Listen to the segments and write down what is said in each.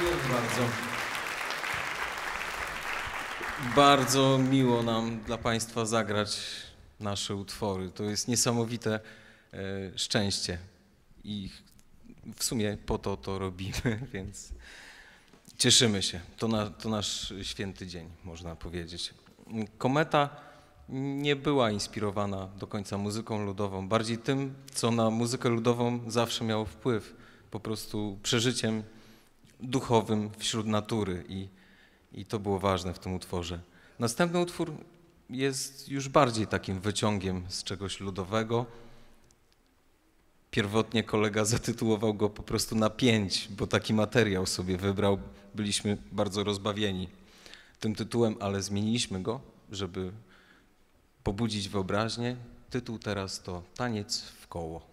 Dziękuję bardzo. Bardzo miło nam dla Państwa zagrać nasze utwory. To jest niesamowite szczęście i w sumie po to to robimy, więc cieszymy się. To nasz święty dzień, można powiedzieć. Kometa nie była inspirowana do końca muzyką ludową, bardziej tym, co na muzykę ludową zawsze miało wpływ, po prostu przeżyciem duchowym wśród natury i to było ważne w tym utworze. Następny utwór jest już bardziej takim wyciągiem z czegoś ludowego. Pierwotnie kolega zatytułował go po prostu na 5, bo taki materiał sobie wybrał. Byliśmy bardzo rozbawieni tym tytułem, ale zmieniliśmy go, żeby pobudzić wyobraźnię. Tytuł teraz to Taniec w koło.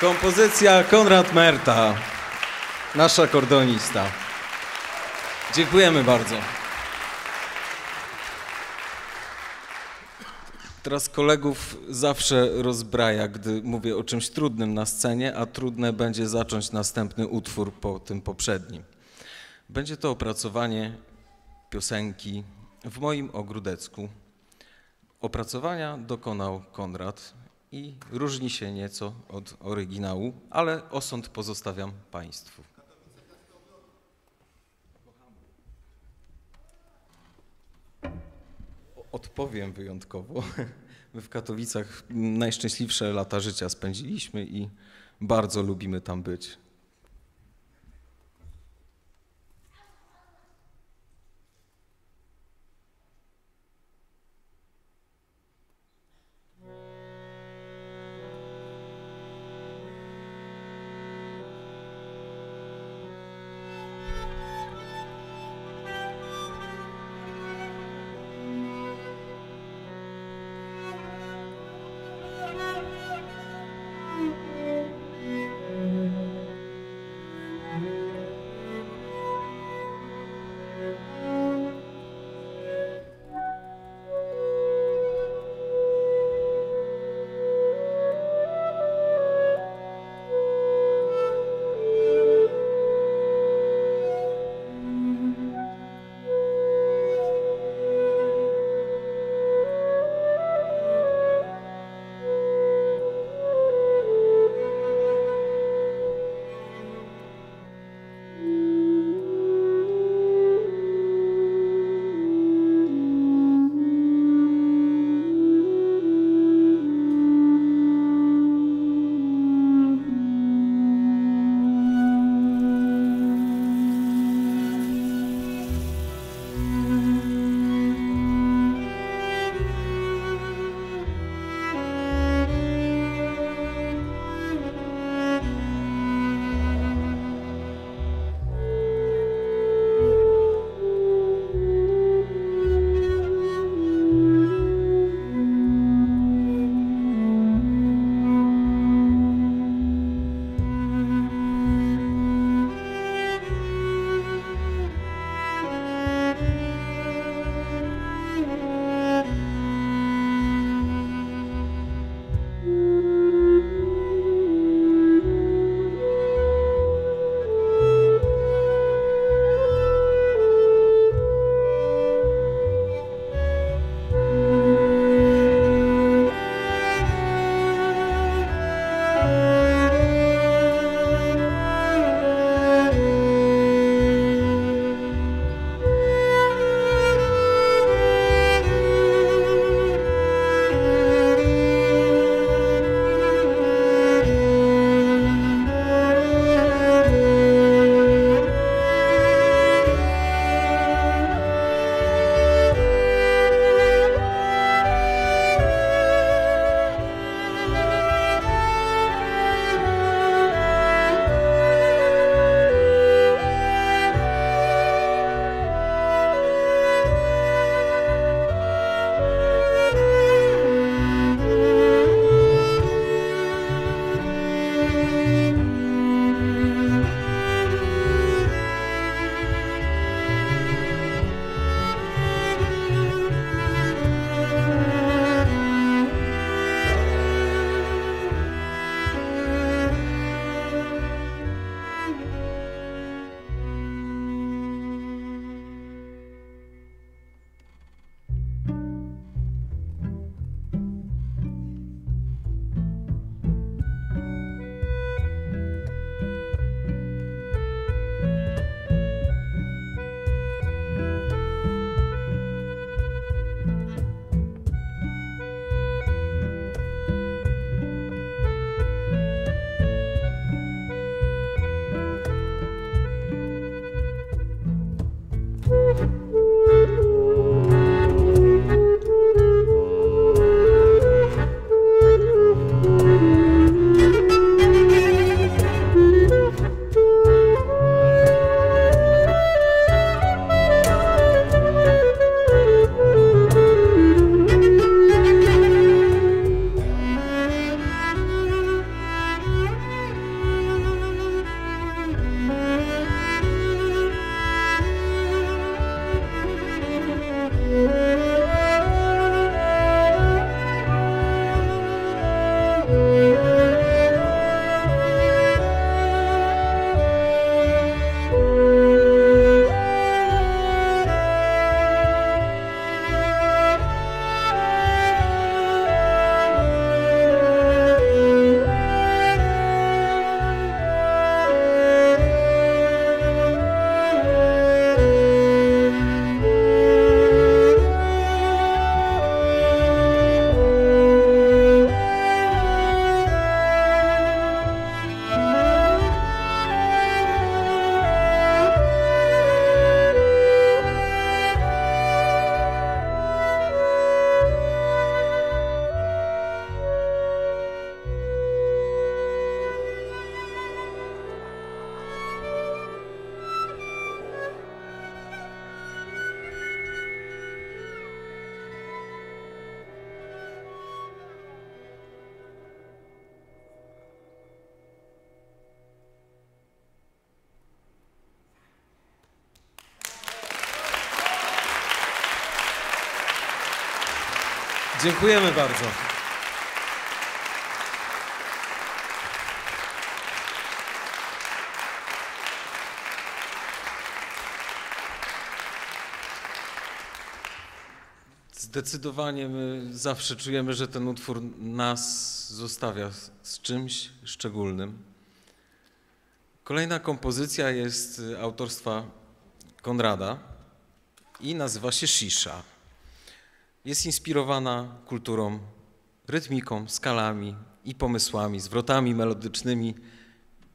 Kompozycja Konrad Merta, nasz akordonista. Dziękujemy bardzo. Teraz kolegów zawsze rozbraja, gdy mówię o czymś trudnym na scenie, a trudne będzie zacząć następny utwór po tym poprzednim. Będzie to opracowanie piosenki W moim ogródecku. Opracowania dokonał Konrad i różni się nieco od oryginału, ale osąd pozostawiam Państwu. Odpowiem wyjątkowo. My w Katowicach najszczęśliwsze lata życia spędziliśmy i bardzo lubimy tam być. Dziękujemy bardzo. Zdecydowanie my zawsze czujemy, że ten utwór nas zostawia z czymś szczególnym. Kolejna kompozycja jest autorstwa Konrada i nazywa się Shisha. Jest inspirowana kulturą, rytmiką, skalami i pomysłami, zwrotami melodycznymi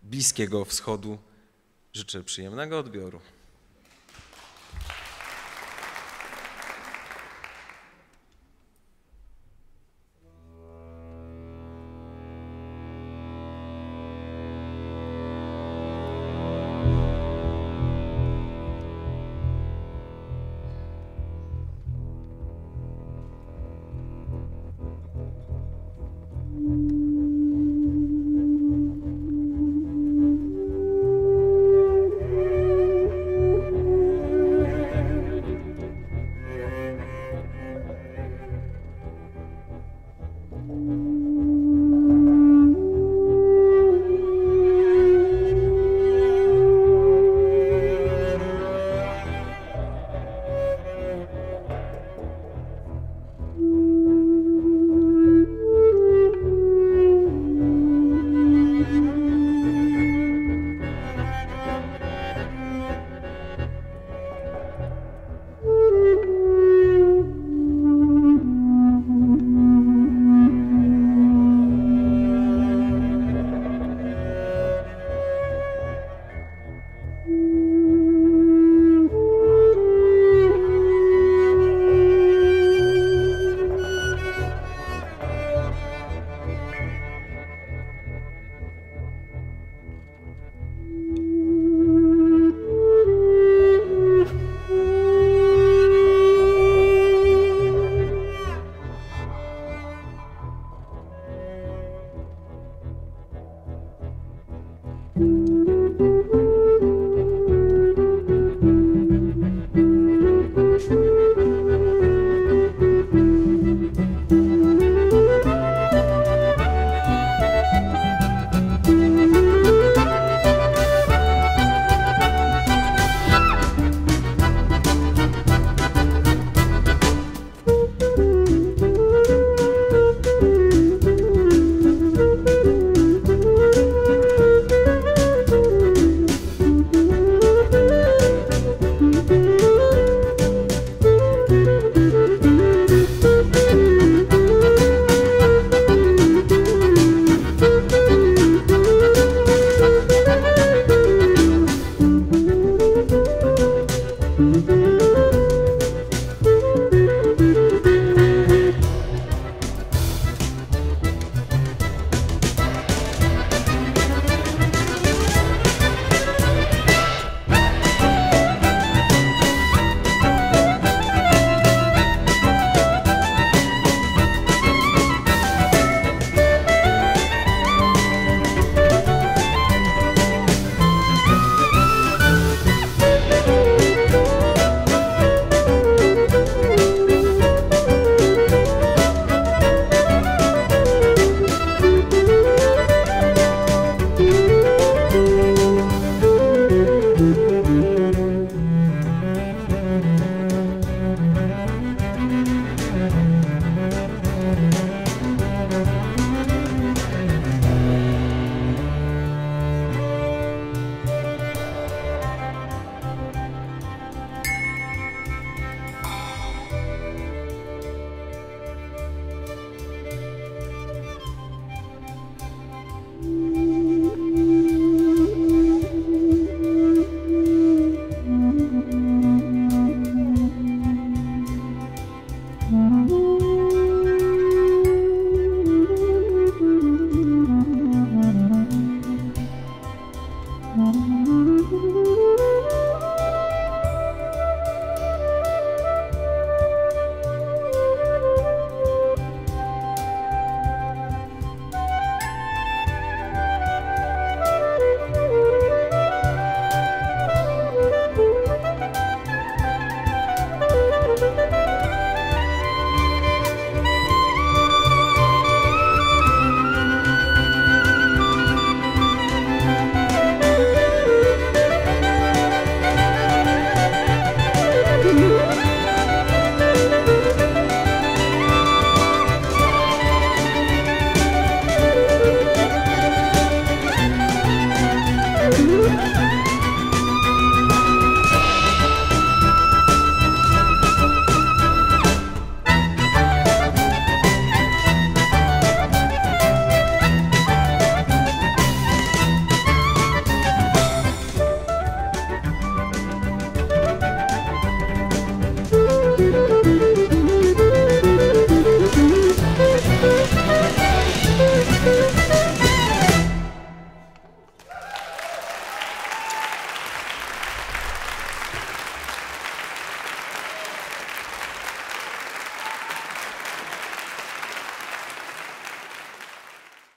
Bliskiego Wschodu. Życzę przyjemnego odbioru.